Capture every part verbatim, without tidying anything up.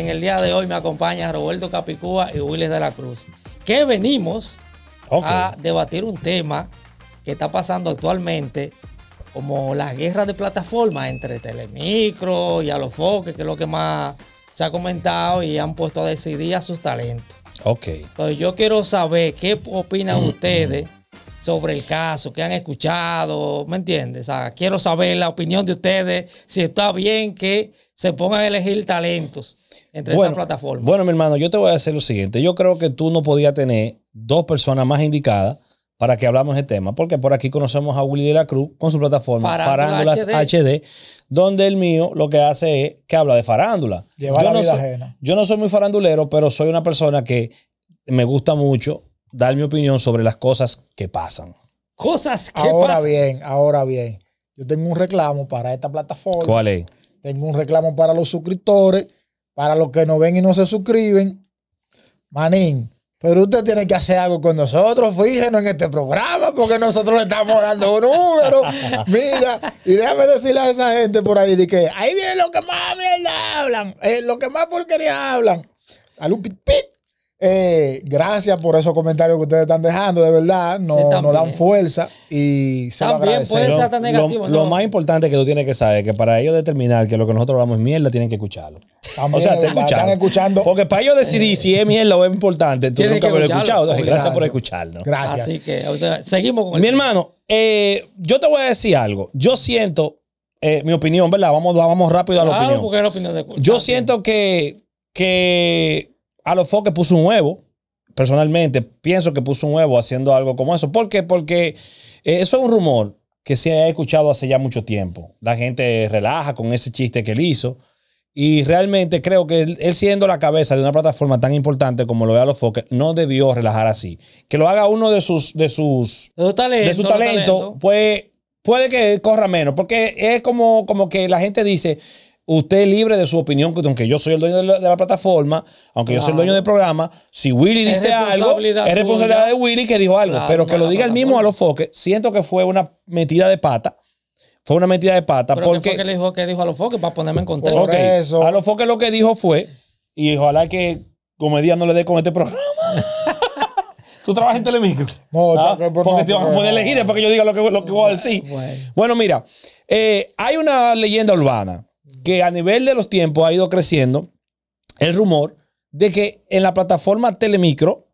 En el día de hoy me acompaña Roberto Capicúa y Willis de la Cruz, que venimos okay. a debatir un tema que está pasando actualmente, como la guerra de plataformas entre Telemicro y Alofoke, que es lo que más se ha comentado y han puesto a decidir a sus talentos. Ok. Entonces yo quiero saber qué opinan mm, ustedes mm. sobre el caso, qué han escuchado, ¿me entiendes? O sea, quiero saber la opinión de ustedes, si está bien que se pongan a elegir talentos entre bueno, esas plataformas. Bueno, mi hermano, yo te voy a decir lo siguiente. Yo creo que tú no podías tener dos personas más indicadas para que hablamos de tema, porque por aquí conocemos a Willis de la Cruz con su plataforma Farándulas, Farándulas H D. H D, donde el mío lo que hace es que habla de farándula. Llevar yo la no vida soy, ajena. Yo no soy muy farandulero, pero soy una persona que me gusta mucho dar mi opinión sobre las cosas que pasan. Cosas que ahora pasan. Ahora bien, ahora bien. Yo tengo un reclamo para esta plataforma. ¿Cuál es? Tengo un reclamo para los suscriptores, para los que no ven y no se suscriben. Manín. Pero usted tiene que hacer algo con nosotros, fíjenos en este programa, porque nosotros le estamos dando un número. Mira, y déjame decirle a esa gente por ahí, de que ahí viene lo que más mierda hablan, eh, lo que más porquería hablan. A un pit pit. Eh, gracias por esos comentarios que ustedes están dejando, de verdad, nos sí, no dan fuerza y se también lo agradecemos. Puede ser tan negativo, lo, ¿no? Lo más importante que tú tienes que saber es que para ellos determinar que lo que nosotros hablamos es mierda, tienen que escucharlo. También, o sea, te escuchan. escuchando. Porque para ellos decidir si es mierda o es importante, tú nunca haberlo escuchado. Entonces, gracias por escucharnos. Gracias. Así que seguimos con el... Mi hermano, eh, yo te voy a decir algo. Yo siento, eh, mi opinión, ¿verdad? Vamos, vamos rápido claro, a la opinión. Porque es la opinión de yo siento que, que Alofoke puso un huevo. Personalmente, pienso que puso un huevo haciendo algo como eso. ¿Por qué? Porque eh, eso es un rumor que se ha escuchado hace ya mucho tiempo. La gente relaja con ese chiste que él hizo. Y realmente creo que él, él siendo la cabeza de una plataforma tan importante como lo es Alofoke, no debió relajar así. Que lo haga uno de sus de sus de su talento, de su talento, talento. Pues puede que corra menos, porque es como, como que la gente dice, usted es libre de su opinión, aunque yo soy el dueño de la, de la plataforma, aunque claro. yo soy el dueño del programa, si Willy es dice algo, es responsabilidad de Willy que dijo algo, claro, pero que no, lo no, diga no, el mismo no. Alofoke, siento que fue una metida de pata. Fue una metida de pata. Pero porque ¿qué fue que le dijo, que dijo Alofoke para ponerme en contexto? Por eso. Alofoke lo que dijo fue, y ojalá que Comedia no le dé con este programa. ¿Tú trabajas en Telemicro? No, ¿Ah? porque, porque no, te van a poder elegir después que yo diga lo que, lo que voy a decir. Bueno, bueno mira, eh, hay una leyenda urbana que a nivel de los tiempos ha ido creciendo el rumor de que en la plataforma Telemicro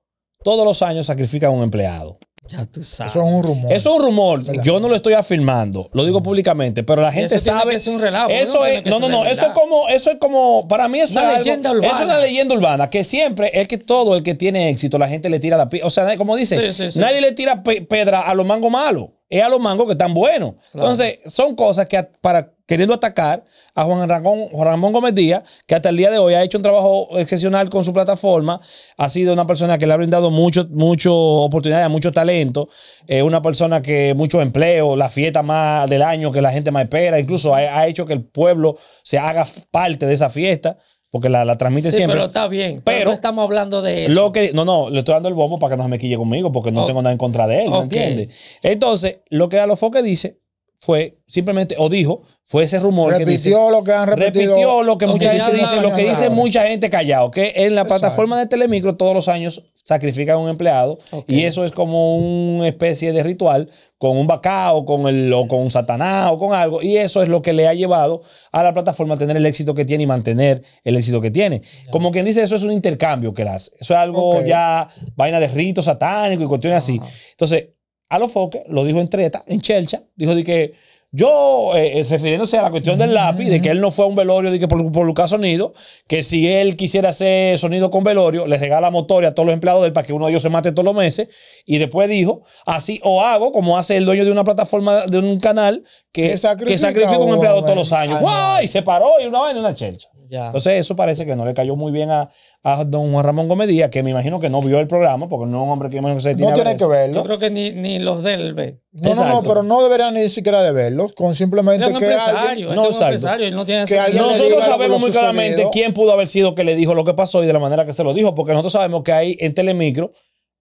todos los años sacrifican a un empleado. Ya tú sabes. Eso es un rumor. Eso es un rumor. ¿Verdad? Yo no lo estoy afirmando, lo digo públicamente, pero la gente eso sabe. Es un relajo. Eso no es, no, no, no. Eso es como, eso es como, para mí eso una es una leyenda urbana. Eso es una leyenda urbana que siempre es que todo el que tiene éxito, la gente le tira la piedra. O sea, como dicen, sí, sí, sí. nadie le tira pe pedra a los mangos malos, es a los mangos que están buenos. Claro. Entonces, son cosas que para queriendo atacar a Juan Ramón, Juan Ramón Gómez Díaz, que hasta el día de hoy ha hecho un trabajo excepcional con su plataforma, ha sido una persona que le ha brindado mucho, mucho oportunidades, mucho talento, eh, una persona que mucho empleo, la fiesta más del año que la gente más espera, incluso ha, ha hecho que el pueblo se haga parte de esa fiesta, porque la, la transmite sí, siempre. Pero está bien, pero, pero no estamos hablando de eso. Lo que, no, no, le estoy dando el bombo para que no se me quille conmigo, porque no oh. tengo nada en contra de él, okay. ¿me entiendes? Entonces, lo que Alofoke dice fue simplemente, o dijo, fue ese rumor repitió que repitió lo que han repetido. Repitió lo que mucha gente dice, lo que dice mucha gente callado, que en la plataforma de Telemicro todos los años sacrifican a un empleado okay. y eso es como una especie de ritual con un bacao, con el, o con un satanás o con algo, y eso es lo que le ha llevado a la plataforma a tener el éxito que tiene y mantener el éxito que tiene. Yeah. Como quien dice, eso es un intercambio que le hace. Eso es algo okay. ya vaina de rito satánico y cuestiones uh -huh. así. Entonces, Alofoke lo dijo en treta, en chelcha, dijo de que yo, eh, refiriéndose a la cuestión del lápiz, de que él no fue a un velorio de que por, por buscar sonido, que si él quisiera hacer sonido con velorio, le regala motores a todos los empleados de él para que uno de ellos se mate todos los meses, y después dijo, así o hago, como hace el dueño de una plataforma, de un canal, que, que sacrifica a un empleado todos los años. ¡Guau! Y se paró y una vaina en una chelcha. Ya. Entonces eso parece que no le cayó muy bien a, a don Juan Ramón Gómez Díaz, que me imagino que no vio el programa, porque no es un hombre que se tiene no tiene eso. que verlo. Yo creo que ni, ni los de él ve. No, exacto. no, no, pero no deberían ni siquiera de verlo, con simplemente que alguien, no, empresario, él no tiene que nosotros sabemos muy claramente quién pudo haber sido que le dijo lo que pasó y de la manera que se lo dijo, porque nosotros sabemos que hay en Telemicro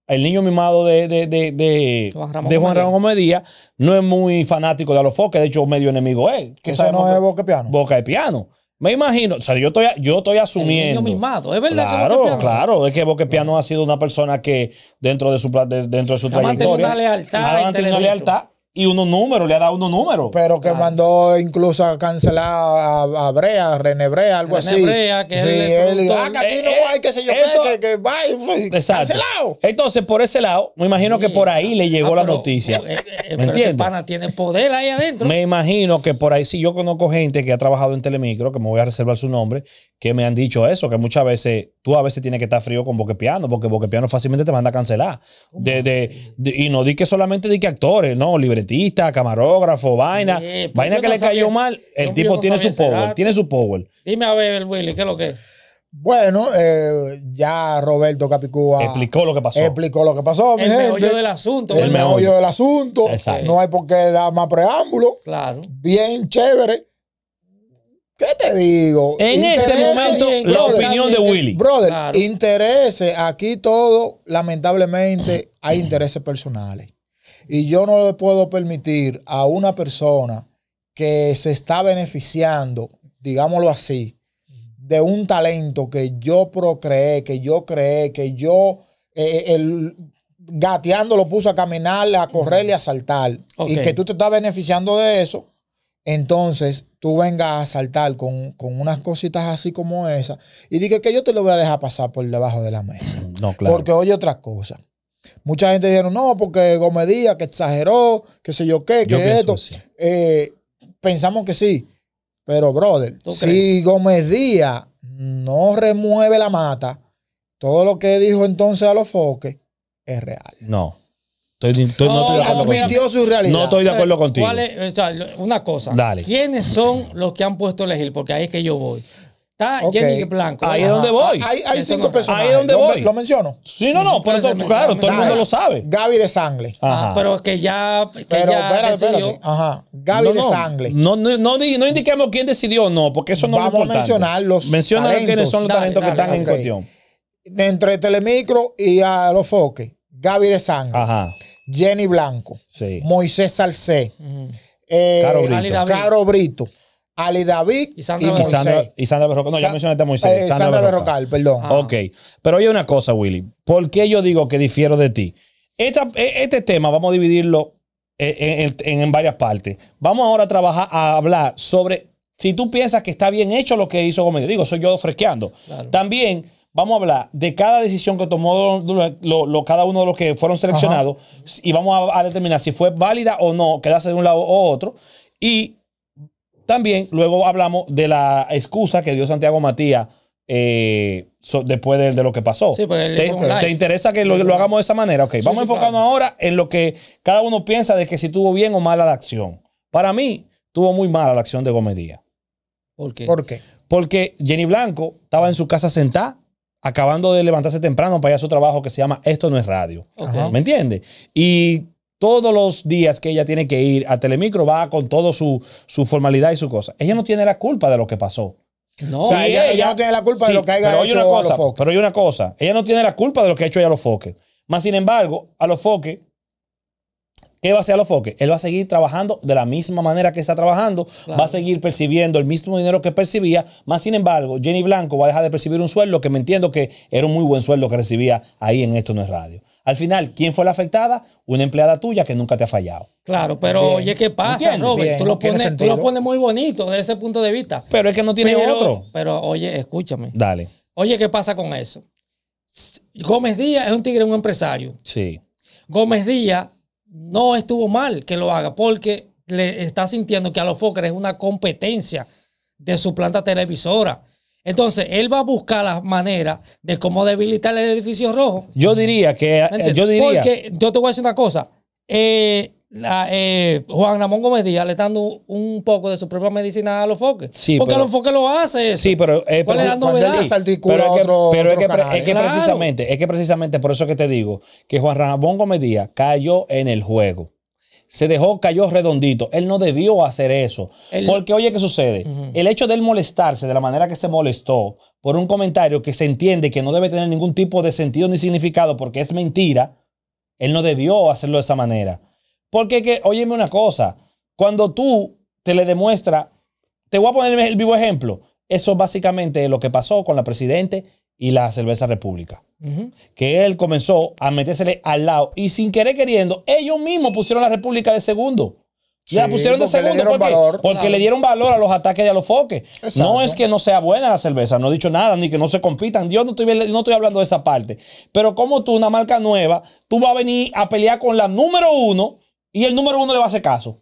el niño mimado de, de, de, de Juan Ramón, de Juan Ramón Gómez Díaz no es muy fanático de Alofoke, de hecho medio enemigo es. Que eso no es Boca de Piano. Boca de Piano. Me imagino, o sea, yo estoy, yo estoy asumiendo. El niño mismado, es verdad. Claro, que claro, es que Boca de Piano ha sido una persona que dentro de su, de, dentro de su trayectoria. Una lealtad. Ha mantenido una lealtad. Y unos números, le ha dado unos números. Pero que claro. mandó incluso a cancelar a, a Brea, a René Brea, algo René así. René Brea, que sí, él, él ah, que aquí eh, no hay, qué sé yo, eso, que, que va cancelado. Entonces, por ese lado, me imagino que por ahí le llegó ah, la pero, noticia. Eh, eh, ¿Me entiendes? Pana tiene poder ahí adentro. Me imagino que por ahí, sí, yo conozco gente que ha trabajado en Telemicro, que me voy a reservar su nombre, que me han dicho eso, que muchas veces, tú a veces tienes que estar frío con Boca de Piano, porque Boca de Piano fácilmente te manda a cancelar. De, de, de, y no di que solamente di que actores, no, libretos. Artista, camarógrafo, vaina. Sí, vaina que no le cayó sabía, mal. El tipo no tiene su power. Dato. Tiene su power. Dime a ver, Willy, ¿qué es lo que es? Bueno, eh, ya Roberto Capicúa explicó lo que pasó. Explicó lo que pasó. El meollo del asunto. El, el meollo del asunto. Exacto. No hay por qué dar más preámbulo. Claro. Bien chévere. ¿Qué te digo? En interese, este momento, en la brother, opinión de Willy. Brother, claro. interese. Aquí todo, lamentablemente, hay intereses personales. Y yo no le puedo permitir a una persona que se está beneficiando, digámoslo así, de un talento que yo procreé, que yo creé, que yo eh, el, gateando lo puse a caminar, a correr y a saltar. Okay. Y que tú te estás beneficiando de eso, entonces tú vengas a saltar con, con unas cositas así como esa y dije que yo te lo voy a dejar pasar por debajo de la mesa. No, claro. Porque oye otra cosa. Mucha gente dijeron, no, porque Gómez Díaz, que exageró, qué sé yo qué, yo que esto. Eh, pensamos que sí. Pero, brother, si crees? Gómez Díaz no remueve la mata, todo lo que dijo entonces Alofoke es real. No. Estoy, estoy, no, no estoy de acuerdo admitió su realidad. No estoy de acuerdo contigo. ¿Cuál es, o sea, una cosa. Dale. ¿Quiénes son los que han puesto a elegir? Porque ahí es que yo voy. Está okay. Jenny Blanco. Ahí es donde voy. Hay, hay cinco no, personajes. Ahí es donde lo, voy. ¿Lo menciono? Sí, no, no. Pero todo, claro, todo el mundo lo sabe. Gaby de Sangre. Ajá. Ah, pero que ya. Que pero, ya espérate, espérate. Ajá. Gaby no, de no. Sangre. No, no, no, no indiquemos quién decidió o no, porque eso no vamos es importante. Vamos a mencionar los. Menciona quiénes son los talentos dale, dale, que están okay. en cuestión. Entre Telemicro y Alofoke. Gaby de Sangre. Ajá. Jenny Blanco. Sí. Moisés Salcé. Uh-huh. eh, Caro Brito. Caro Brito. Ali David y Sandra, y Moisés. Sandra, y Sandra Berrocal. No, Sa ya mencionaste a Moisés. Eh, Sandra, Sandra Berrocal, perdón. Ah. Ok. Pero oye una cosa, Willy. ¿Por qué yo digo que difiero de ti? Esta, este tema vamos a dividirlo en, en, en varias partes. Vamos ahora a trabajar, a hablar sobre si tú piensas que está bien hecho lo que hizo Gómez. Digo, soy yo fresqueando. Claro. También vamos a hablar de cada decisión que tomó lo, lo, lo, cada uno de los que fueron seleccionados. Ajá. Y vamos a, a determinar si fue válida o no, quedarse de un lado o otro. Y también luego hablamos de la excusa que dio Santiago Matías eh, so, después de, de lo que pasó. Sí, pues ¿Te, ¿Te interesa que lo, lo hagamos de esa manera? Ok, sí, vamos sí, enfocando claro. ahora en lo que cada uno piensa de que si tuvo bien o mala la acción. Para mí, tuvo muy mala la acción de Gómez Díaz. ¿Por qué? ¿Por qué? Porque Jenny Blanco estaba en su casa sentada, acabando de levantarse temprano para ir a su trabajo que se llama Esto no es radio. Okay. ¿Me entiendes? Y todos los días que ella tiene que ir a Telemicro va con toda su, su formalidad y su cosa. Ella no tiene la culpa de lo que pasó. No, o sea, ella, ella no tiene la culpa sí, de lo que haya hecho Alofoke. Pero hay una cosa. Ella no tiene la culpa de lo que ha hecho Alofoke. Más sin embargo, Alofoke, ¿qué va a hacer Alofoke? Él va a seguir trabajando de la misma manera que está trabajando. Claro. Va a seguir percibiendo el mismo dinero que percibía. Más sin embargo, Jenny Blanco va a dejar de percibir un sueldo que me entiendo que era un muy buen sueldo que recibía ahí en Esto no es radio. Al final, ¿quién fue la afectada? Una empleada tuya que nunca te ha fallado. Claro, pero bien. Oye, ¿qué pasa, bien, Robert? Bien, tú, lo pones, tú lo pones muy bonito desde ese punto de vista. Pero es que no tiene pero, otro. Pero oye, escúchame. Dale. Oye, ¿qué pasa con eso? Gómez Díaz es un tigre, un empresario. Sí. Gómez Díaz no estuvo mal que lo haga porque le está sintiendo que Alofoke es una competencia de su planta televisora. Entonces, él va a buscar la manera de cómo debilitar el edificio rojo. Yo diría que... Eh, yo diría. Porque yo te voy a decir una cosa. Eh, la, eh, Juan Ramón Gómez Díaz le está dando un poco de su propia medicina a Alofoke. Sí, porque Alofoke lo hace eso. Sí, pero... Eh, ¿Cuál pero, es la novedad? Sí, pero es que, otro, pero otro es que, canal, es que claro. precisamente, es que precisamente por eso que te digo que Juan Ramón Gómez Díaz cayó en el juego. Se dejó, cayó redondito. Él no debió hacer eso. El, Porque, oye, ¿qué sucede? Uh-huh. El hecho de él molestarse de la manera que se molestó por un comentario que se entiende que no debe tener ningún tipo de sentido ni significado porque es mentira, él no debió hacerlo de esa manera. Porque, que, óyeme una cosa, cuando tú te le demuestras, te voy a poner el vivo ejemplo, Eso básicamente es lo que pasó con la Presidente y la Cerveza República. Uh-huh. Que él comenzó a metérsele al lado y sin querer queriendo, ellos mismos pusieron a la República de segundo. Sí, la pusieron de segundo le dieron porque, valor, porque claro. le dieron valor a los ataques de Alofoke. Exacto. No es que no sea buena la cerveza, no he dicho nada, ni que no se compitan. Yo no estoy, no estoy hablando de esa parte. Pero como tú, una marca nueva, tú vas a venir a pelear con la número uno y el número uno le va a hacer caso.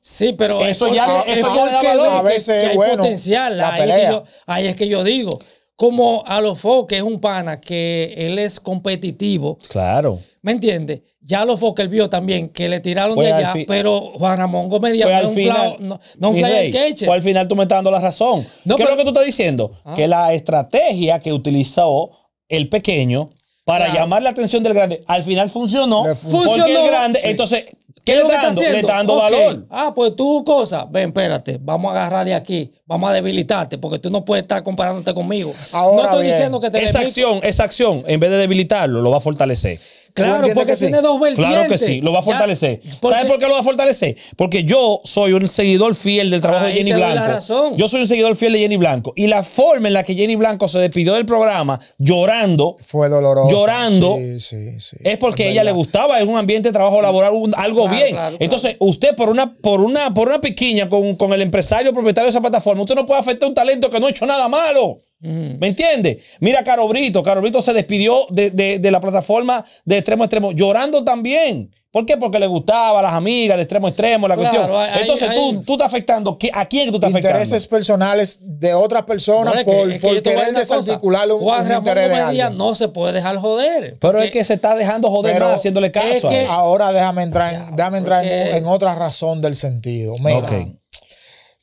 Sí, pero eso porque, ya es porque a veces es bueno potencial. La ahí, pelea. Es que yo, ahí es que yo digo, como Alofoke es un pana que él es competitivo. Claro. ¿Me entiendes? Ya Alofoke él vio también que le tiraron pues de allá, pero Juan Ramón Gómez Díaz pues no, final, flau, no, no un fly el queche. Pues al final tú me estás dando la razón. No, ¿Qué pero, es lo que tú estás diciendo? Ah. Que la estrategia que utilizó el pequeño para claro. llamar la atención del grande, al final funcionó. Funcionó. Porque el grande, sí. entonces, ¿qué es lo que está haciendo? Le está dando okay. valor. Ah, pues tú, cosa. Ven, espérate, vamos a agarrar de aquí. Vamos a debilitarte, porque tú no puedes estar comparándote conmigo. Ahora no estoy bien. diciendo que te esa acción, esa acción, en vez de debilitarlo, lo va a fortalecer. Claro, porque tiene sí? dos vertientes. Claro que sí, lo va a fortalecer. ¿Sabes por qué lo va a fortalecer? Porque yo soy un seguidor fiel del trabajo Ahí de Jenny te Blanco. Doy la razón. Yo soy un seguidor fiel de Jenny Blanco. Y la forma en la que Jenny Blanco se despidió del programa llorando. Fue doloroso. Llorando. Sí, sí, sí. Es porque a ella le gustaba en un ambiente de trabajo laboral un, algo claro, bien. Claro, Entonces, claro. usted por una, por una, por una piquiña con, con el empresario propietario de esa plataforma, usted no puede afectar un talento que no ha hecho nada malo. ¿Me entiendes? Mira, Caro Brito. Caro Brito se despidió de, de, de la plataforma de Extremo a Extremo, llorando también. ¿Por qué? Porque le gustaba las amigas de Extremo a Extremo, la claro, cuestión. Hay, Entonces hay, tú, tú estás afectando. ¿A quién tú estás intereses afectando? Intereses personales de otras personas no, por, que, por querer desarticular un, Juan un Ramón interés Gómez Díaz no se puede dejar joder. Pero que, es que se está dejando joder más haciéndole caso. Es que, ahora déjame entrar, en, déjame entrar porque, en, en otra razón del sentido. Mira. Okay.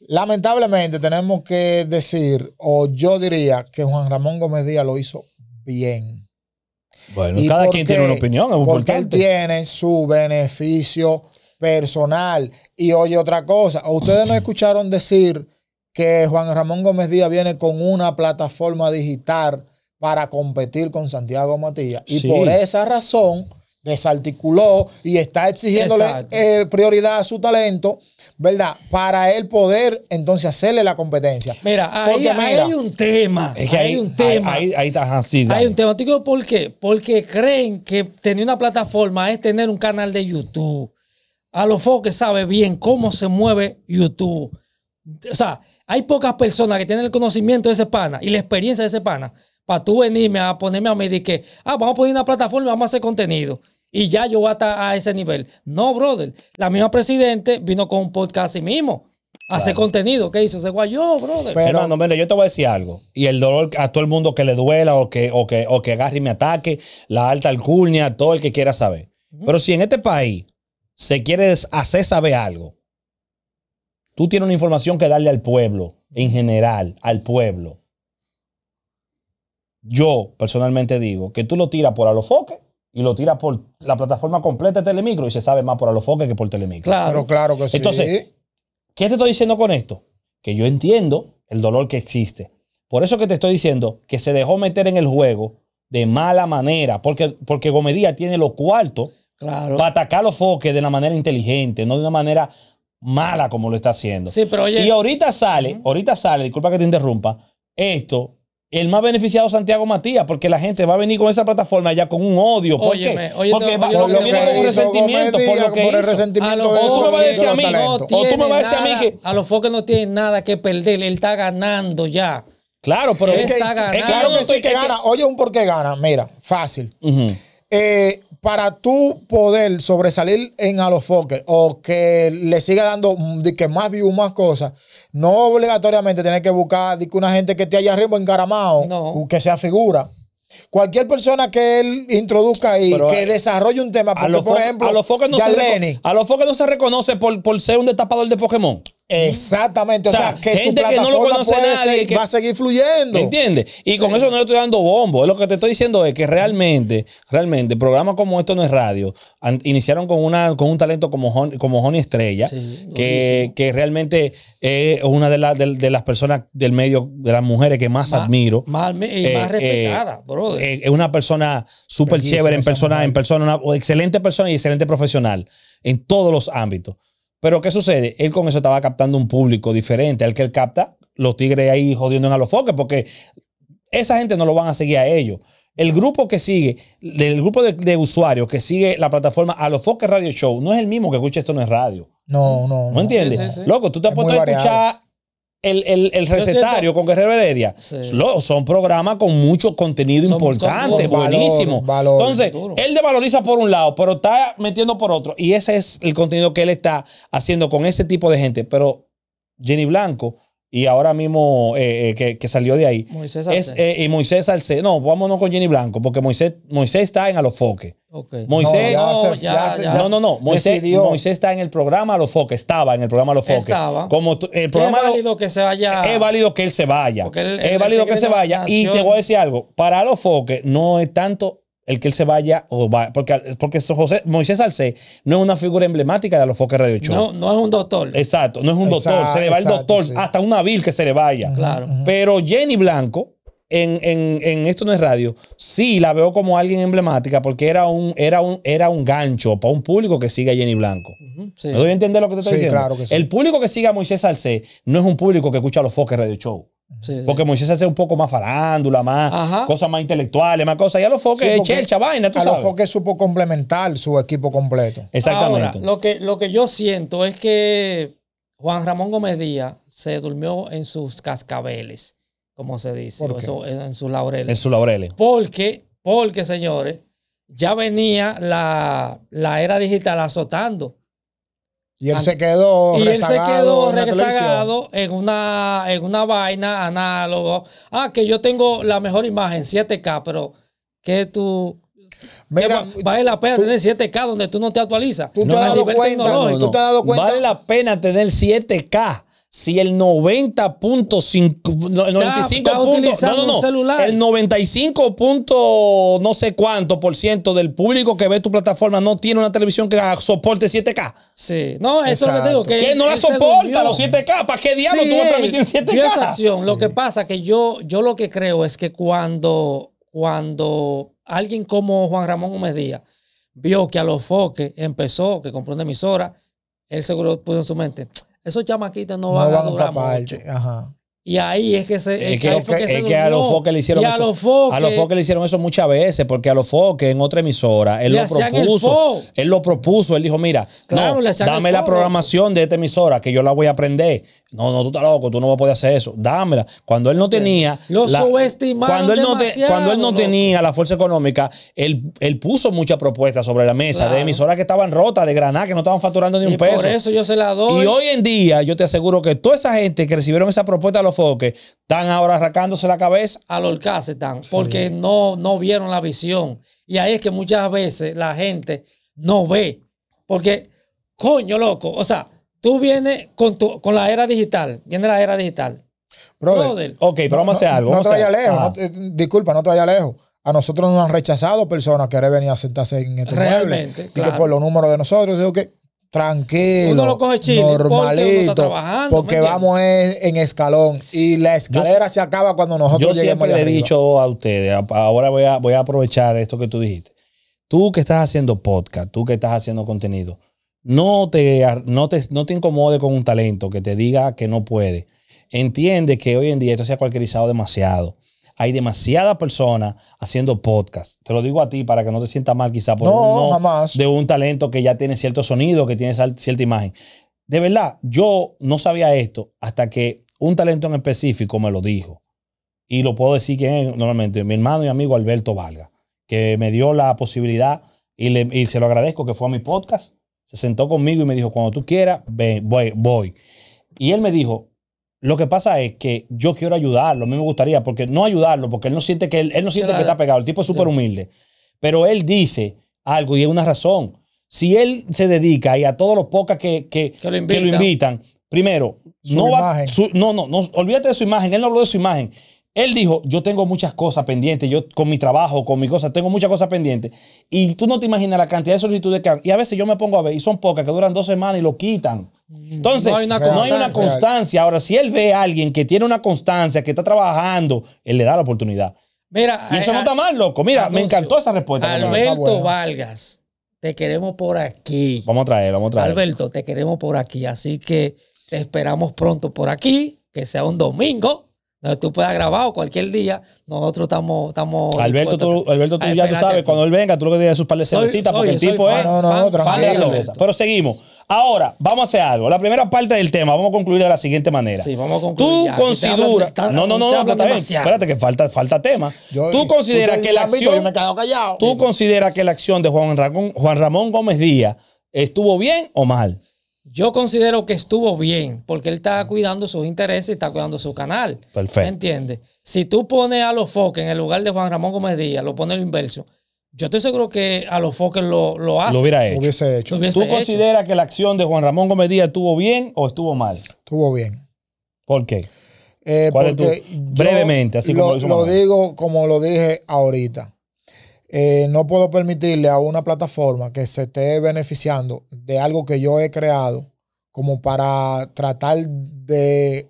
Lamentablemente tenemos que decir, o yo diría, que Juan Ramón Gómez Díaz lo hizo bien. Bueno, y cada porque, quien tiene una opinión, es importante. Porque él tiene su beneficio personal. Y oye otra cosa, ustedes no escucharon decir que Juan Ramón Gómez Díaz viene con una plataforma digital para competir con Santiago Matías. Y sí. por esa razón... desarticuló y está exigiéndole eh, prioridad a su talento, ¿verdad? Para él poder entonces hacerle la competencia. Mira, ahí mira, hay un tema. Es que hay, hay un tema. Ahí, ahí, ahí está así. Hay un tema. ¿Tú digo por qué? Porque creen que tener una plataforma es tener un canal de YouTube. Alofoke sabe bien cómo se mueve YouTube. O sea, hay pocas personas que tienen el conocimiento de ese pana y la experiencia de ese pana para tú venirme a ponerme a medir que, ah, vamos a poner una plataforma y vamos a hacer contenido. Y ya yo voy hasta a ese nivel. No, brother. La misma Presidente vino con un podcast y mismo. Claro. Hace contenido. ¿Qué hizo? Se guayó, brother. Pero, hermano, mira, yo te voy a decir algo. Y el dolor a todo el mundo que le duela o que, o que, o que agarre y me ataque, la alta alcurnia, todo el que quiera saber. Uh-huh. Pero si en este país se quiere hacer saber algo, tú tienes una información que darle al pueblo, en general, al pueblo. Yo personalmente digo que tú lo tiras por Alofoke y lo tiras por la plataforma completa de Telemicro y se sabe más por Alofoke que por Telemicro. Claro, claro que sí. Entonces, ¿qué te estoy diciendo con esto? Que yo entiendo el dolor que existe. Por eso que te estoy diciendo que se dejó meter en el juego de mala manera, porque, porque Gómez Díaz tiene los cuartos claro. para atacar a Alofoke de una manera inteligente, no de una manera mala como lo está haciendo. Sí, pero oye, y ahorita sale, ahorita sale, disculpa que te interrumpa, esto... el más beneficiado Santiago Matías, porque la gente va a venir con esa plataforma ya con un odio. ¿Por oye, qué? Me, oye, porque va, por lo que viene con un resentimiento. Por lo que tú me vas a decir a mí. No o tú me vas a decir nada, a mí que... Alofoke no tiene nada que perder. Él está ganando ya. Claro, pero... Es él que, está ganando. Es claro que sí que gana. Oye, un por qué gana. Mira, fácil. Uh-huh. eh, para tú poder sobresalir en Alofoke o que le siga dando que más views, más cosas, no obligatoriamente tienes que buscar que una gente que esté allá arriba encaramado, no. que sea figura. Cualquier persona que él introduzca ahí, pero, que desarrolle un tema, porque, por ejemplo, Alofoke no, no se reconoce por, por ser un destapador de Pokémon. Exactamente, o sea, o sea que gente su que no lo conoce nadie ser, que, va a seguir fluyendo. ¿Me entiendes? Y sí. con eso no le estoy dando bombo. Lo que te estoy diciendo es que realmente, realmente, programas como Esto No Es Radio an, iniciaron con, una, con un talento como, Hon, como Johnny Estrella, sí, que, que realmente es eh, una de, la, de, de las personas del medio, de las mujeres que más Ma, admiro. Más, y eh, más respetada, eh, brother. Es eh, una persona súper chévere en persona, en persona, una excelente persona y excelente profesional en todos los ámbitos. Pero ¿qué sucede? Él con eso estaba captando un público diferente al que él capta los tigres ahí jodiendo en Alofoke, porque esa gente no lo van a seguir a ellos. El grupo que sigue, el grupo de, de usuarios que sigue la plataforma Alofoke Radio Show, no es el mismo que escucha Esto No Es Radio. No, no. ¿No, no. entiendes? Sí, sí, sí. Loco, tú te has puesto a escuchar el, el, el recetario con Guerrero Heredia. Sí. Son programas con mucho contenido son, importante, son buenísimo. Valor, valor, Entonces, duro. Él desvaloriza por un lado, pero está metiendo por otro. Y ese es el contenido que él está haciendo con ese tipo de gente. Pero Jenny Blanco... Y ahora mismo eh, que, que salió de ahí. Moisés Salcé. Es, eh, y Moisés Salcé. No, vámonos con Jenny Blanco, porque Moisés, Moisés está en Alofoke. Okay. Moisés. No, ya, ya, ya, ya no, no, no. Moisés, Moisés está en el programa Alofoke. Estaba en el programa Alofoke. Estaba. Como tu, el programa es válido que se vaya. Es válido que él se vaya. Él, él, es válido que él se vaya. Y te voy a decir algo. Para Alofoke no es tanto el que él se vaya o va, porque, porque José, Moisés Salcé no es una figura emblemática de Alofoke Radio Show. No, no es un doctor. Exacto, no es un exacto, doctor. Se le va exacto, el doctor, sí. Hasta una vil que se le vaya. Claro. Uh-huh. Pero Jenny Blanco, en, en, en Esto No Es Radio, sí la veo como alguien emblemática porque era un, era un, era un gancho para un público que sigue a Jenny Blanco. Uh-huh, sí. ¿Me doy a entender lo que te estoy sí, diciendo? Claro que sí. El público que sigue a Moisés Salcé no es un público que escucha Alofoke Radio Show. Sí, porque sí. Moisés hace un poco más farándula, más Ajá. cosas más intelectuales, más cosas. Y Alofoke sí, es chelcha, vaina, tú sabes. Alofoke supo complementar su equipo completo. Exactamente. Ahora, lo que, lo que yo siento es que Juan Ramón Gómez Díaz se durmió en sus cascabeles, como se dice, o eso, en sus laureles. En sus laureles. Porque, porque, señores, ya venía la, la era digital azotando. Y él se quedó y rezagado, él se quedó rezagado en, una, en una vaina análoga. Ah, que yo tengo la mejor imagen, siete K, pero que tú... Mira, que va, vale la pena tú, tener siete K donde tú no te actualizas. Tú te, no, has, dado cuenta, no, no. ¿Tú te has dado cuenta? Vale la pena tener siete K. Si el noventa punto cinco, noventa y cinco punto, no, no, no, celular. El noventa y cinco punto no sé cuánto por ciento del público que ve tu plataforma no tiene una televisión que soporte siete K. Sí, no, eso es lo que te digo. Que, que él, no la soporta los siete K. ¿Para qué diablos sí, tú vas a transmitir siete K? Esa acción. Sí. Lo que pasa que yo, yo lo que creo es que cuando, cuando alguien como Juan Ramón Gómez Díaz vio que Alofoke empezó, que compró una emisora, él seguro puso en su mente... Esos chamaquitos no, no van a durar mucho. Ajá. Y ahí es que se. Es que, es que, que, es que a Alofoke le hicieron eso. A Alofoke le hicieron eso muchas veces, porque a Alofoke en otra emisora, él le lo propuso. Él lo propuso, él dijo: mira, claro, no, dame la programación de esta emisora, que yo la voy a aprender. No, no, tú estás loco, tú no vas a poder hacer eso. Dámela. Cuando él no tenía. Lo subestimaron. Cuando él no, te, cuando él no tenía la fuerza económica, él, él puso muchas propuestas sobre la mesa claro. de emisoras que estaban rotas, de Granada, que no estaban facturando ni un y peso. Por eso yo se la doy. Y hoy en día, yo te aseguro que toda esa gente que recibieron esa propuesta a los Alofoke están ahora arrancándose la cabeza al holcarse están sí. porque no, no vieron la visión y ahí es que muchas veces la gente no ve porque coño loco, o sea tú vienes con, tu, con la era digital viene la era digital brother, brother. Ok, pero vamos a hacer algo no, no te vayas lejos no, eh, disculpa, no te vayas lejos. A nosotros nos han rechazado personas que venir a sentarse en este mueble y claro. que por los números de nosotros digo que tranquilo, uno lo coge chile, normalito, porque, porque vamos en escalón y la escalera yo, se acaba cuando nosotros yo lleguemos allá arriba. Yo siempre le he dicho a ustedes, ahora voy a, voy a aprovechar esto que tú dijiste. Tú que estás haciendo podcast, tú que estás haciendo contenido, no te, no te, no te incomodes con un talento que te diga que no puede. Entiende que hoy en día esto se ha cualquierizado demasiado. Hay demasiadas personas haciendo podcast. Te lo digo a ti para que no te sientas mal quizá por no, jamás. De un talento que ya tiene cierto sonido, que tiene cierta imagen. De verdad, yo no sabía esto hasta que un talento en específico me lo dijo. Y lo puedo decir quién es normalmente, mi hermano y amigo Alberto Vargas, que me dio la posibilidad y, le, y se lo agradezco que fue a mi podcast. Se sentó conmigo y me dijo, cuando tú quieras, ven, voy, voy. Y él me dijo... Lo que pasa es que yo quiero ayudarlo. A mí me gustaría, porque no ayudarlo, porque él no siente que, él, él no siente que está pegado. El tipo es súper humilde. Pero él dice algo y es una razón. Si él se dedica y a todos los podcasts que, que, que, lo que lo invitan, primero, no, va, su, no, no, no, olvídate de su imagen. Él no habló de su imagen. Él dijo, yo tengo muchas cosas pendientes. Yo con mi trabajo, con mi cosa, tengo muchas cosas pendientes. Y tú no te imaginas la cantidad de solicitudes que han. Y a veces yo me pongo a ver y son pocas que duran dos semanas y lo quitan. Entonces, no hay una constancia. No hay una constancia. Ahora, si él ve a alguien que tiene una constancia, que está trabajando, él le da la oportunidad. Mira, y eso a, no está mal, loco. Mira, anuncio, me encantó esa respuesta. Alberto Vargas, te queremos por aquí. Vamos a traer, vamos a traer. Alberto, te queremos por aquí. Así que te esperamos pronto por aquí. que sea un domingo, donde tú puedas grabar o cualquier día, nosotros estamos... estamos Alberto, tú, Alberto, tú ya tú sabes, cuando él venga, tú lo que tienes sus par de cervecitas, porque el tipo es... No, no, no, pero seguimos. Ahora, vamos a hacer algo. La primera parte del tema, vamos a concluir de la siguiente manera. Sí, vamos a concluir. Tú ya, consideras... Hablan, no, no, no, no, no espérate que falta, falta tema. Yo, tú consideras que la acción... Yo me quedo callado. Tú consideras que la acción de Juan Ramón, Juan Ramón Gómez Díaz estuvo bien o mal. Yo considero que estuvo bien, porque él está cuidando sus intereses y está cuidando su canal. Perfecto. ¿Me entiendes? Si tú pones a Alofoke en el lugar de Juan Ramón Gómez Díaz, lo pones lo inverso, yo estoy seguro que Alofoke lo, lo hace. Lo hubiera hecho. Lo hubiese hecho. Lo hubiese ¿Tú hecho? Consideras que la acción de Juan Ramón Gómez Díaz estuvo bien o estuvo mal? Estuvo bien. ¿Por qué? Eh, ¿Cuál es tu... Brevemente, así lo, como lo, lo digo como lo dije ahorita. Eh, no puedo permitirle a una plataforma que se esté beneficiando de algo que yo he creado como para tratar de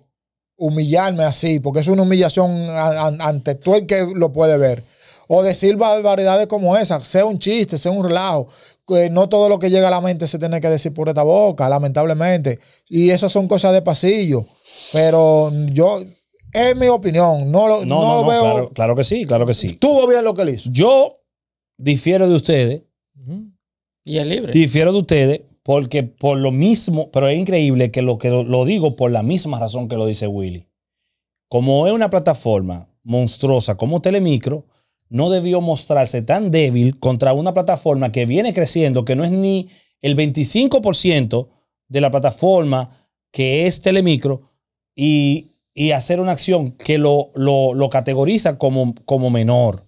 humillarme así, porque es una humillación ante todo el que lo puede ver. O decir barbaridades como esas, sea un chiste, sea un relajo. Que no todo lo que llega a la mente se tiene que decir por esta boca, lamentablemente. Y esas son cosas de pasillo. Pero yo... Es mi opinión, no lo, no, no, no, lo no, veo. Claro, claro que sí, claro que sí. Estuvo bien lo que él hizo. Yo difiero de ustedes. Uh-huh. Y es libre. Difiero de ustedes porque por lo mismo, pero es increíble que lo que lo, lo digo por la misma razón que lo dice Willy. Como es una plataforma monstruosa como Telemicro, no debió mostrarse tan débil contra una plataforma que viene creciendo, que no es ni el veinticinco por ciento de la plataforma que es Telemicro y... y hacer una acción que lo, lo, lo categoriza como, como menor.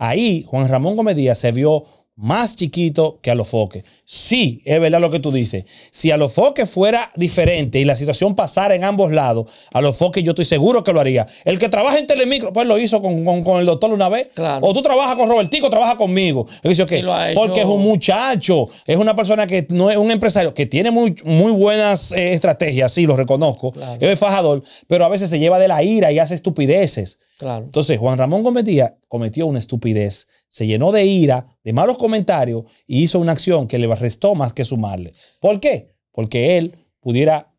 Ahí Juan Ramón Gómez Díaz se vio más chiquito que Alofoke. Sí, es verdad lo que tú dices. Si Alofoke fuera diferente y la situación pasara en ambos lados, Alofoke yo estoy seguro que lo haría. El que trabaja en Telemicro, pues lo hizo con, con, con el doctor una vez. Claro. O tú trabajas con Robertico, trabaja conmigo. Él dice, okay, porque es un muchacho, es una persona que no es un empresario, que tiene muy, muy buenas eh, estrategias, sí, lo reconozco. Claro. Es fajador, pero a veces se lleva de la ira y hace estupideces. Claro. Entonces, Juan Ramón Gómez Díaz cometió una estupidez. Se llenó de ira, de malos comentarios y hizo una acción que le restó más que sumarle. ¿Por qué? Porque él pudiera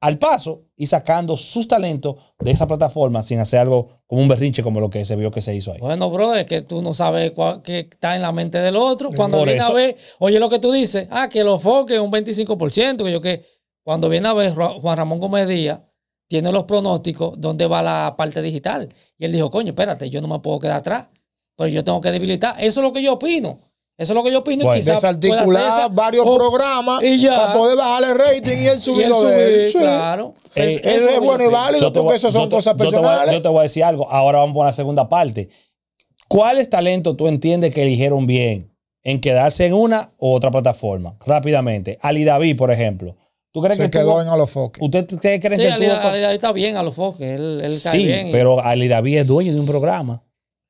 al paso y sacando sus talentos de esa plataforma sin hacer algo como un berrinche como lo que se vio que se hizo ahí. Bueno, brother, es que tú no sabes qué está en la mente del otro. Cuando viene a ver, oye lo que tú dices, ah, que lo foque un veinticinco por ciento, que yo que cuando viene a ver Juan Ramón Gómez Díaz, tiene los pronósticos donde va la parte digital. Y él dijo, coño, espérate, yo no me puedo quedar atrás, pero yo tengo que debilitar. Eso es lo que yo opino. Eso es lo que yo opino. Bueno, desarticular varios o, programas y ya, para poder bajarle el rating y él subirlo de él. Sí. Claro. Eh, eso, eso es bueno y válido porque eso son te, cosas personales. Yo te, voy, yo te voy a decir algo. Ahora vamos a la segunda parte. ¿Cuáles talentos tú entiendes que eligieron bien en quedarse en una u otra plataforma? Rápidamente. Ali David, por ejemplo. ¿Tú crees Se que quedó tuvo, en Alofoke. ¿Usted cree que sí, Ali, tuvo, Ali David está bien, Alofoke. Él, él está sí, bien. Pero Ali David es dueño de un programa.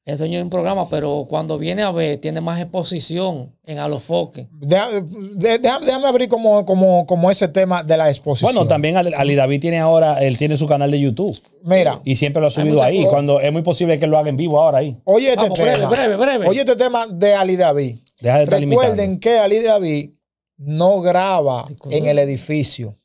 Es dueño de un programa, pero cuando viene a ver, tiene más exposición en Alofoke. Déjame, déjame, déjame abrir como, como, como ese tema de la exposición. Bueno, también Ali David tiene ahora, él tiene su canal de YouTube. Mira. Y siempre lo ha subido ahí. Cosas. Cuando es muy posible que lo haga en vivo ahora ahí. Oye, este Vamos, tema. Breve, breve, breve. Oye, este tema de Ali David. Deja de estar Recuerden limitando. que Ali David no graba en el edificio.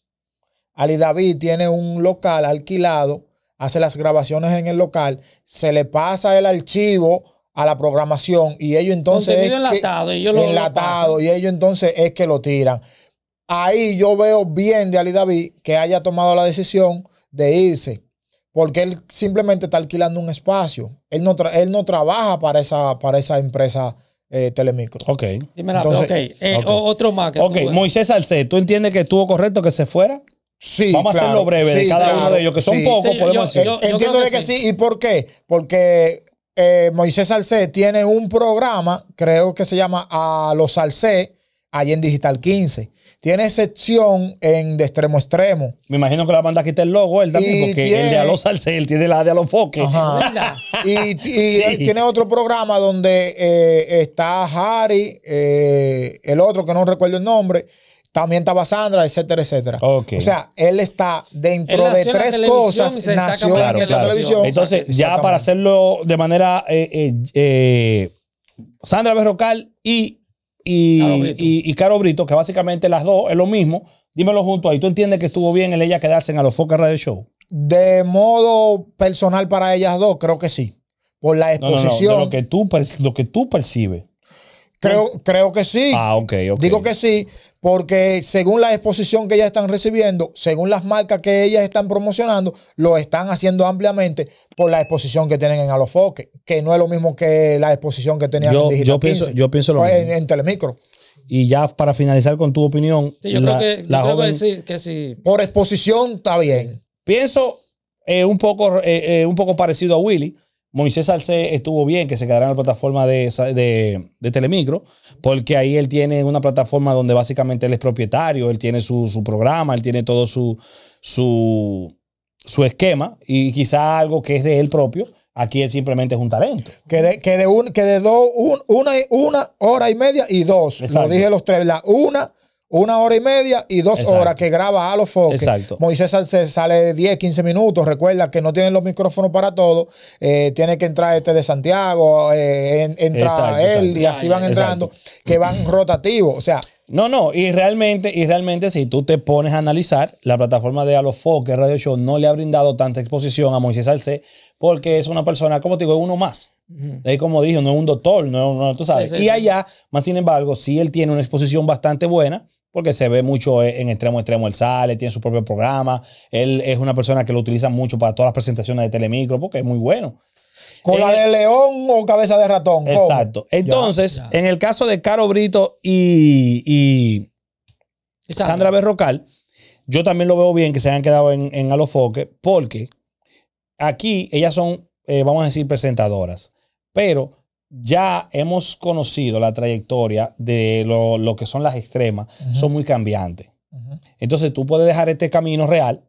Ali David tiene un local alquilado. Hace las grabaciones en el local, se le pasa el archivo a la programación y ellos entonces... Es enlatado, que, ellos lo, enlatado lo y ellos entonces es que lo tiran. Ahí yo veo bien de Ali David que haya tomado la decisión de irse, porque él simplemente está alquilando un espacio. Él no, tra él no trabaja para esa, para esa empresa eh, Telemicro. Ok. Dime la entonces, okay. Eh, okay. Otro más. Que ok, tú, eh. Moisés Salcé, ¿tú entiendes que estuvo correcto que se fuera? Sí, Vamos claro, a hacerlo breve sí, de cada claro, uno de ellos, que son sí, pocos, sí, podemos yo, decir. Yo, yo Entiendo de que, que sí. sí. ¿Y por qué? Porque eh, Moisés Salcé tiene un programa, creo que se llama A los Salcé, allí en Digital quince. Tiene sección en de extremo a extremo. Me imagino que la banda quita el logo, él también, porque tiene, el de A los Salcé, él tiene la de Alofoke. y y sí. tiene otro programa donde eh, está Harry, eh, el otro que no recuerdo el nombre. También estaba Sandra, etcétera, etétera. Okay. O sea, él está dentro él de tres cosas. Nació claro, en claro. la televisión. Entonces, ya para hacerlo de manera... Eh, eh, eh, Sandra Berrocal y, y, Caro y, y Caro Brito, que básicamente las dos es lo mismo. Dímelo junto ahí. ¿Tú entiendes que estuvo bien el ella quedarse en Alofoke Radio Show? de modo personal para ellas dos, creo que sí. Por la exposición. No, no, no. Lo, que tú, lo que tú percibes. Creo, creo que sí. Ah, ok, ok. Digo que sí, porque según la exposición que ellas están recibiendo, según las marcas que ellas están promocionando, lo están haciendo ampliamente por la exposición que tienen en Alofoke, que no es lo mismo que la exposición que tenían yo, en Digital yo pienso, quince. Yo pienso lo pues mismo. En, en Telemicro. Y ya para finalizar con tu opinión. Sí, yo la, creo, que, la yo joven, creo que, sí, que sí. Por exposición está bien. Pienso eh, un, poco, eh, eh, un poco parecido a Willy. Moisés Salcé estuvo bien que se quedara en la plataforma de, de, de Telemicro, porque ahí él tiene una plataforma donde básicamente él es propietario, él tiene su, su programa, él tiene todo su, su, su esquema y quizá algo que es de él propio. Aquí él simplemente es un talento. Que de, que de, un, que de do, un, una, una hora y media y dos. Exacto. Lo dije los tres. La una... Una hora y media y dos Exacto. horas que graba Alofoke. Exacto. Moisés Salcé sale diez, quince minutos. Recuerda que no tienen los micrófonos para todo. Eh, tiene que entrar este de Santiago, eh, en, entra Exacto, él Exacto. y así van entrando, Exacto. que van rotativos. O sea. No, no. Y realmente, y realmente, si tú te pones a analizar, la plataforma de Alofoke Radio Show no le ha brindado tanta exposición a Moisés Salcé porque es una persona, como te digo, uno más. Ahí como dije, no es un doctor, no es un, tú sabes. Sí, sí, y allá, sí. más sin embargo, sí él tiene una exposición bastante buena. Porque se ve mucho en Extremo a Extremo. Él sale, tiene su propio programa. Él es una persona que lo utiliza mucho para todas las presentaciones de Telemicro porque es muy bueno. ¿Cola eh, de león o cabeza de ratón? Exacto. Entonces, ya, ya. en el caso de Caro Brito y, y, y Sandra. Sandra Berrocal, yo también lo veo bien que se hayan quedado en, en Alofoke porque aquí ellas son, eh, vamos a decir, presentadoras. Pero... Ya hemos conocido la trayectoria de lo, lo que son las extremas. Uh-huh. Son muy cambiantes. Uh-huh. Entonces tú puedes dejar este camino real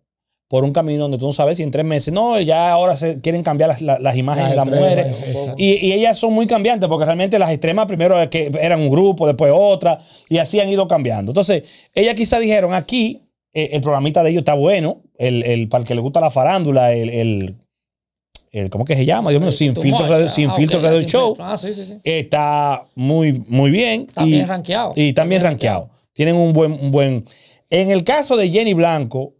por un camino donde tú no sabes si en tres meses, no, ya ahora se quieren cambiar las, las, las imágenes de las mujeres. Y, y ellas son muy cambiantes porque realmente las extremas primero que eran un grupo, después otra, y así han ido cambiando. Entonces ellas quizá dijeron aquí, eh, el programita de ellos está bueno, el, el, para el que le gusta la farándula, el... el ¿Cómo que se llama? Dios mío, Sin Filtro Radio, Sin Filtro Radio Show. Ah, sí, sí, sí. Está muy, muy bien. Está bien rankeado. Y también rankeado. Tienen un buen, un buen... En el caso de Jenny Blanco,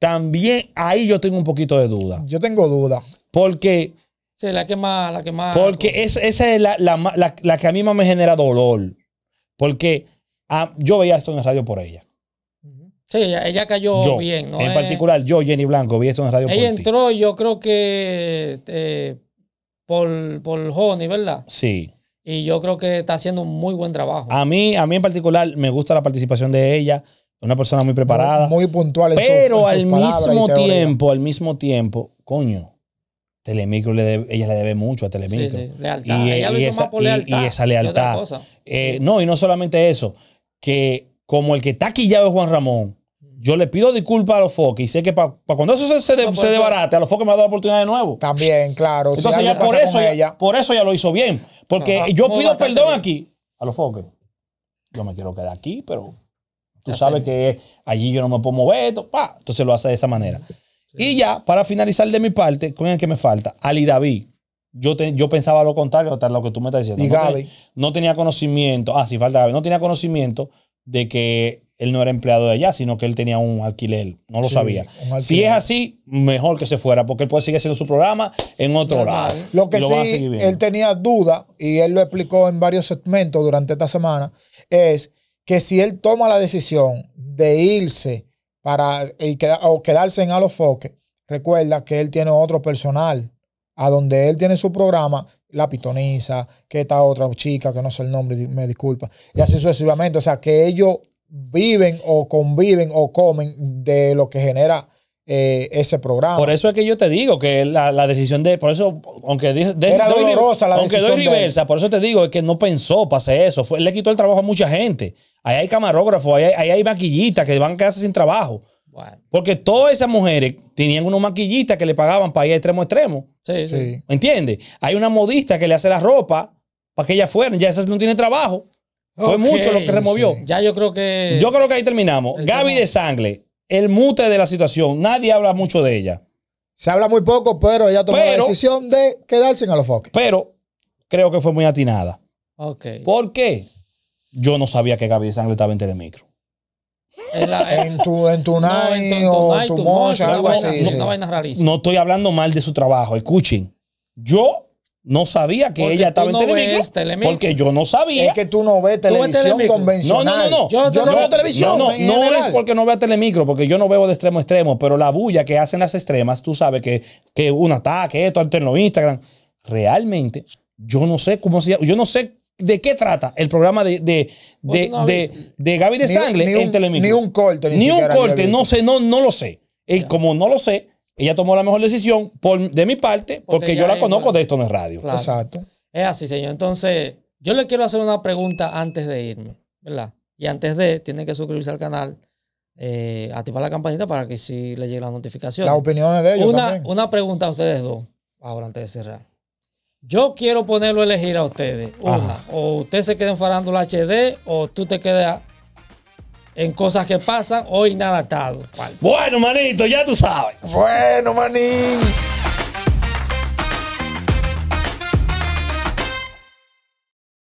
también ahí yo tengo un poquito de duda. Yo tengo duda. Porque... Sí, la que más... La que más porque es, esa es la, la, la, la que a mí más me genera dolor. Porque a, yo veía esto en el radio por ella. Sí, ella, ella cayó yo, bien. ¿no? En eh, particular, yo, Jenny Blanco, vi esto en Radio Ella por entró, ti. yo creo que eh, por, por Johnny, ¿verdad? Sí. Y yo creo que está haciendo un muy buen trabajo. A mí, a mí en particular, me gusta la participación de ella. Una persona muy preparada. Muy, muy puntual en Pero su, en al mismo tiempo, al mismo tiempo, coño, Telemicro, le debe, ella le debe mucho a Telemicro. Sí, sí, lealtad. Y, ella y, lo hizo esa, más por lealtad, y, y esa lealtad. Y eh, no, y no solamente eso, que... Como el que está quillado es Juan Ramón. Yo le pido disculpas a Alofoke y sé que para pa cuando eso se, se, de, no, se debarate, Alofoke me ha dado la oportunidad de nuevo. También, claro. Entonces, si ya por, eso, ella... por eso ya lo hizo bien. Porque no, no, yo pido perdón bien. aquí. Alofoke, yo me quiero quedar aquí, pero tú ya sabes sé. que allí yo no me puedo mover. Pa. Entonces lo hace de esa manera. Sí. Y ya, para finalizar de mi parte, con el que me falta, Ali David. Yo, te, yo pensaba lo contrario hasta lo que tú me estás diciendo. Y no, Gaby. Te, no tenía conocimiento. Ah, sí, falta Gaby. No tenía conocimiento de que él no era empleado de allá, sino que él tenía un alquiler. No lo sí, sabía. Si es así, mejor que se fuera, porque él puede seguir haciendo su programa en otro no, lado. Lo que lo sí, él tenía duda, y él lo explicó en varios segmentos durante esta semana, es que si él toma la decisión de irse para, y queda, o quedarse en Alofoke, recuerda que él tiene otro personal, a donde él tiene su programa, La Pitoniza, que esta otra chica, que no sé el nombre, me disculpa, y así sucesivamente. O sea, que ellos viven o conviven o comen de lo que genera eh, ese programa. Por eso es que yo te digo que la, la decisión de... Por eso, aunque... De, de, Era doy, dolorosa la aunque decisión Aunque doy reversa, de por eso te digo, es que no pensó para hacer eso. Fue, le quitó el trabajo a mucha gente. Ahí hay camarógrafos, ahí hay, ahí hay maquillistas que van a quedarse sin trabajo. Bueno. Porque todas esas mujeres tenían unos maquillistas que le pagaban para ir a Extremo a Extremo. Sí, sí. ¿Entiendes? Hay una modista que le hace la ropa para que ellas fueran. Ya esas no tienen trabajo. Okay. Fue mucho lo que removió. Sí. Ya yo creo que... Yo creo que ahí terminamos. El Gaby tema. de Sangre, el mute de la situación. Nadie habla mucho de ella. Se habla muy poco, pero ella tomó pero, la decisión de quedarse en Alofoke. Pero creo que fue muy atinada. Okay. ¿Por qué? Yo no sabía que Gaby de Sangre estaba en Telemicro. En, la, en tu, en tu night no, o en tu, tu, tu mocha, algo vaina, así. Una vaina rarísima. No estoy hablando mal de su trabajo, escuchen. Yo no sabía que porque ella estaba no en Telemicro, Telemicro. Porque yo no sabía. Es que tú no ves televisión ves convencional. No, no, no. no. Yo, yo no veo televisión. No, no, no es porque no vea Telemicro, porque yo no veo de extremo a extremo. Pero la bulla que hacen las extremas, tú sabes que, que un ataque, esto, esto en los Instagram. Realmente, yo no sé cómo se llama. Yo no sé. ¿De qué trata el programa de, de, de, no de, de Gaby de Sangre en Telemicro? Ni un corte. Ni, ni un corte, no sé, no, no lo sé. Y yeah. Como no lo sé, ella tomó la mejor decisión por, de mi parte, porque, porque yo la conozco la... de Esto No Es Radio. Claro. Exacto. Es así, señor. Entonces, yo le quiero hacer una pregunta antes de irme, ¿verdad? Y antes de, tienen que suscribirse al canal, eh, activar la campanita para que sí le llegue la notificación. Las opiniones de ellos una, también. Una pregunta a ustedes dos, ahora antes de cerrar. Yo quiero ponerlo a elegir a ustedes. Una. Ajá. O usted se queda en Farandula H D o tú te quedas en cosas que pasan o inadaptado. Bueno, manito, ya tú sabes. Bueno, manín.